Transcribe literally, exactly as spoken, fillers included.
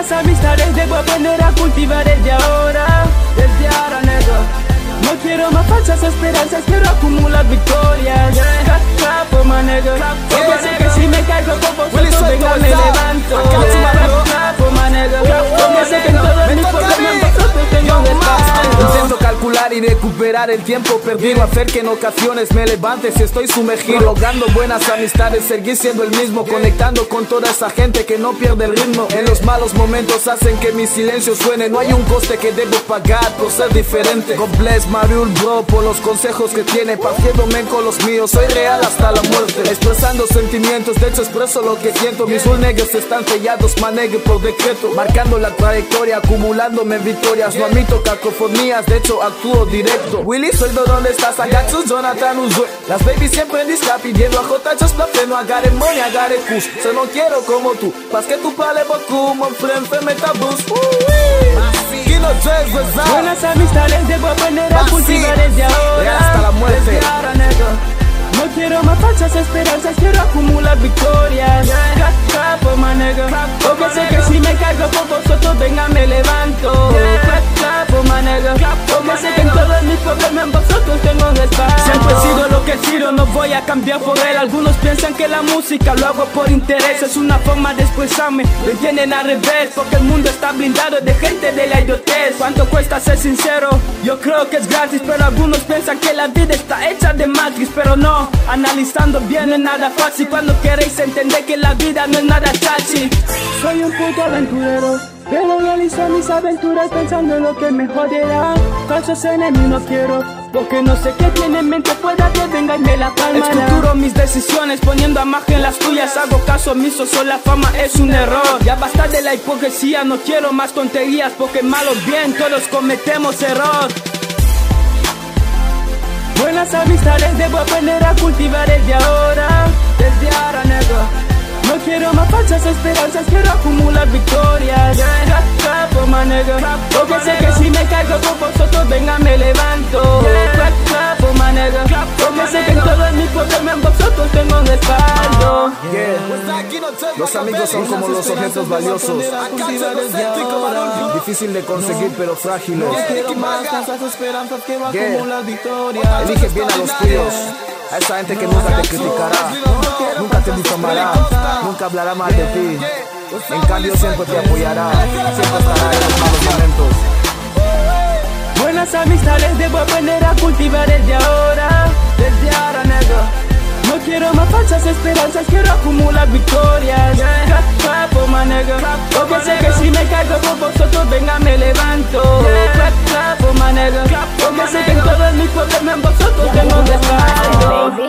las amistades debo aprender a cultivar desde ahora, desde ahora, negro. No quiero más falsas esperanzas, quiero acumular victorias. Clap, clap, my negro. Yo sé que si me caigo con vosotros, vengo, me levanto. Clap, clap, my negro. Yo sé que en todos mis problemas vosotros tengo un espacio. Intento calcular y recuperar el tiempo perdido, hacer que en ocasiones me levante si estoy sumergido, logrando buenas amistades, seguir siendo el mismo, conectando con toda esa gente que no pierde el ritmo. En los malos momentos hacen que mi silencio suene, no hay un coste que debo pagar por ser diferente. God bless Mariul Bro por los consejos que tiene, partiéndome con los míos, soy real hasta la muerte, expresando sentimientos, de hecho expreso lo que siento. Mis negros están sellados, manegue por decreto, marcando la trayectoria, acumulándome victorias, no admito cacofonías, de hecho actúo directo. Willy, sueldo, ¿dónde estás? Agatsu, Jonathan, Uzue. Las babies siempre en disca pidiendo a Jota, just la fe, no agarre money, agarre kush. Se no quiero como tú, pas que tu pale boku, mon friend, fe metabus. Buenas amistades debo aprender a cultivar desde ahora, hasta la muerte. Desde ahora, negro. No quiero más falsas esperanzas, quiero acumular victorias. Capo, man, negro. Porque sé que si me cargo por vosotros, venga, me levanto. Capo, man, negro. Siempre he sido lo que he sido, no voy a cambiar por él. Algunos piensan que la música lo hago por interés, es una forma de expresarme, lo entienden al revés, porque el mundo está blindado de gente de la idiotez. ¿Cuánto cuesta ser sincero? Yo creo que es gratis, pero algunos piensan que la vida está hecha de Matrix. Pero no, analizando bien no es nada fácil, cuando queréis entender que la vida no es nada chachi. Soy un puto aventurero, pero realizo mis aventuras pensando en lo que me joderá. Falsos enemigos no quiero, porque no sé qué tiene en mente, pueda que venga y me la palma. Estructuro mis decisiones poniendo a margen las tuyas, hago caso omiso, solo la fama es un error. Ya basta de la hipocresía, no quiero más tonterías, porque malo o bien todos cometemos error. Buenas amistades debo aprender a cultivar desde ahora, desde ahora, negro. No quiero más falsas esperanzas, quiero acumular victorias. Capo, man, negro. Porque sé que si me caigo con vosotros, venga, me levanto. Los amigos son como los objetos valiosos, difícil de conseguir pero frágiles. Elige bien a los tuyos, a esa gente que nunca te criticará, nunca te difamará, nunca hablará mal de ti. En cambio siempre te apoyará, siempre estará en los malos momentos. Buenas amistades debo aprender a cultivar desde ahora, desde ahora, negro. No quiero más falsas esperanzas, quiero acumular victorias. Capo, man, negro. Porque sé que si me caigo con vosotros, venga, me levanto. Capo, man, negro. Porque sé que en todos mis problemas en vosotros tengo respaldo.